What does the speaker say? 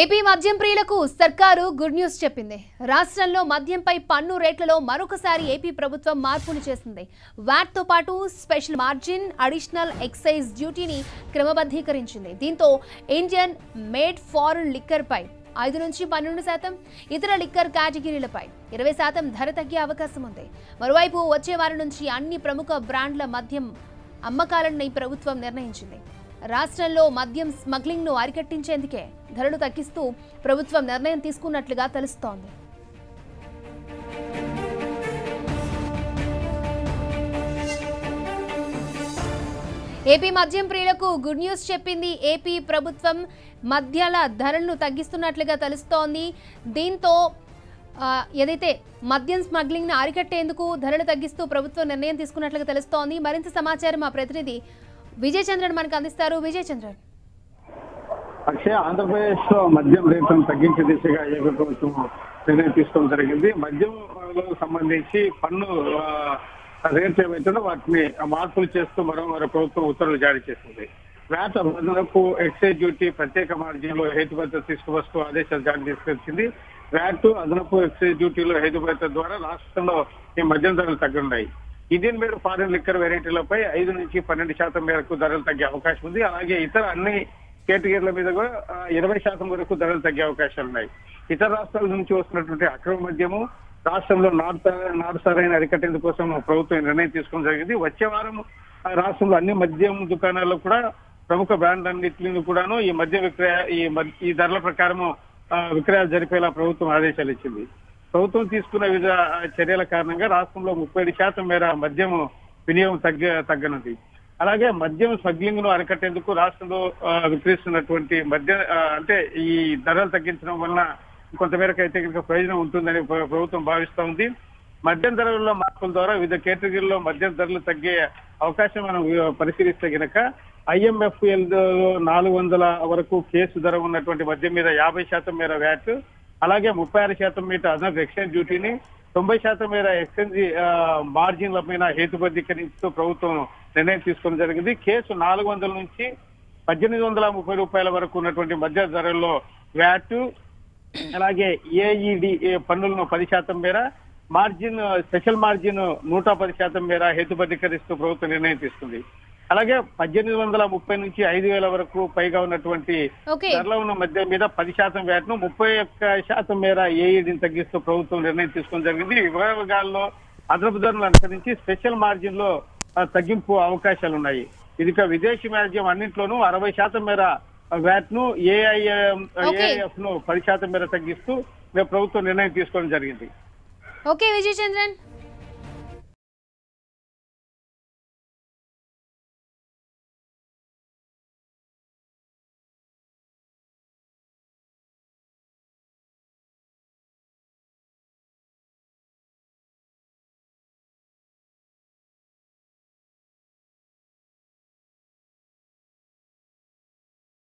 AP మద్యం ప్రియులకు సర్కారు గుడ్ న్యూస్ చెప్పింది। రాష్ట్రంలో మద్యంపై పన్ను రేట్లలో మరొకసారి ఏపీ ప్రభుత్వం మార్పులు చేసింది। వాట్ తో పాటు స్పెషల్ మార్జిన్ అడిషనల్ ఎక్సైజ్ డ్యూటీని క్రమబద్ధీకరించింది। దీంతో ఇండియన్ మేడ్ ఫారెన్ లిక్కర్ పై 5 నుంచి 12%, ఇతర లిక్కర్ కేటగిరీలపై 20% ధర తగ్గే అవకాశం ఉంది। మరోవైపు వచ్చే వారం నుంచి అన్ని ప్రముఖ బ్రాండ్ల మద్యం అమ్మకాలను ప్రభుత్వం నిర్ణయించింది। రాష్ట్రంలో మద్యం స్మగ్లింగ్ ను అరికట్టించేందుకే ధరలు తగ్గిస్తూ ప్రభుత్వం నిర్ణయం తీసుకున్నట్లుగా తెలుస్తోంది। ఏపీ మద్యం ప్రియులకు గుడ్ న్యూస్ చెప్పింది ఏపీ ప్రభుత్వం। మద్యాల ధరలను తగ్గిస్తున్నట్లుగా తెలుస్తోంది। దీంతో ఏదైతే మద్యం స్మగ్లింగ్ ను అరికట్టేందుకు ధరలు తగ్గిస్తూ ప్రభుత్వం నిర్ణయం తీసుకున్నట్లుగా తెలుస్తోంది। మరింత సమాచారం మా ప్రతినిధి విజయ్ చంద్రన్ మనకు అందిస్తారు। విజయ్ చంద్రన్, అక్షయ, ఆంధ్రప్రదేశ్ లో మద్యం రేట్లను తగ్గించే దిశగా ఏపీ ప్రభుత్వం నిర్ణయం తీసుకోవడం జరిగింది। మద్యంకు సంబంధించి పన్ను రేట్లు ఏవైతుందో వాటిని మార్పులు చేస్తూ మరో ప్రభుత్వం ఉత్తర్వులు జారీ చేసింది। వ్యాట్ అభ్యర్థులకు ఎక్సైజ్ డ్యూటీ ప్రత్యేక మార్జిన్లో హేతుబద్ధ తీసుకువస్తూ ఆదేశాలు జారీ చేసుకొచ్చింది। వ్యాట్ అదనపు ఎక్సైజ్ డ్యూటీలో హేతుబద్ధత ద్వారా రాష్ట్రంలో ఈ మద్యం ధరలు తగ్గనున్నాయి। ఇండియన్ మేడ్ ఫారెన్ లిక్కర్ వెరైటీలపై 5 నుంచి 12% మేరకు ధరలు తగ్గే అవకాశం ఉంది। అలాగే ఇతర అన్ని కేటగిరీల మీద కూడా 20% వరకు ధరలు తగ్గే అవకాశాలు ఉన్నాయి। ఇతర రాష్ట్రాల నుంచి వస్తున్నటువంటి అక్రమ మద్యము రాష్ట్రంలో నాటుసారాన్ని అరికట్టేందుకు కోసం ప్రభుత్వం నిర్ణయం తీసుకోవడం జరిగింది। వచ్చే వారం రాష్ట్రంలో అన్ని మద్యం దుకాణాల్లో కూడా ప్రముఖ బ్రాండ్లన్నింటిని కూడాను ఈ మద్య ఈ ధరల ప్రకారము విక్రయాలు జరిపేలా ప్రభుత్వం ఆదేశాలు ఇచ్చింది। ప్రభుత్వం తీసుకున్న వివిధ చర్యల కారణంగా రాష్ట్రంలో 37% మేర మద్యం వినియోగం తగ్గనుంది। అలాగే మద్యం స్మగ్లింగ్ ను అరికట్టేందుకు రాష్ట్రంలో విక్రయిస్తున్నటువంటి మద్య అంటే ఈ ధరలు తగ్గించడం వలన కొంతమేరకు అయితే ప్రయోజనం ఉంటుందని ప్రభుత్వం భావిస్తూ ఉంది। మద్యం ధరల్లో మార్పుల ద్వారా వివిధ కేటగిరీల్లో మద్యం ధరలు తగ్గే అవకాశం మనం పరిశీలిస్తే గనక IMFL 400 వరకు కేసు ధర ఉన్నటువంటి మద్యం మీద 50% మేర వ్యాట్, అలాగే 36% మీద అదనపు ఎక్సైజ్ డ్యూటీని, 90% మీద ఎక్సైజ్ మార్జిన్ల మీద హేతుబద్ధీకరిస్తూ ప్రభుత్వం నిర్ణయం తీసుకోవడం జరిగింది। కేసు 400 నుంచి 1830 రూపాయల వరకు ఉన్నటువంటి మధ్య ధరల్లో వ్యాట్, అలాగే AED పన్నులను 10% మేర, మార్జిన్ స్పెషల్ మార్జిన్ 110% మేర హేతుబద్ధీకరిస్తూ ప్రభుత్వం నిర్ణయం తీసుకుంది। అలాగే 1830 నుంచి 5000 వరకు పైగా ఉన్నటువంటి ధరల ఉన్న మధ్య మీద 10% వ్యాట్ ను, 31% మేర AEDని తగ్గిస్తూ ప్రభుత్వం నిర్ణయం తీసుకోవడం జరిగింది। విభాగాల్లో అదనపు ధరలు అనుసరించి స్పెషల్ మార్జిన్ లో తగ్గింపు అవకాశాలు ఉన్నాయి। ఇది విదేశీ మద్యం అన్నింటిలోనూ 60% మేర వ్యాట్ ను, AIF ను 10% మేర తగ్గిస్తూ ప్రభుత్వం నిర్ణయం తీసుకోవడం జరిగింది। ఓకే విజయ్ చంద్రన్।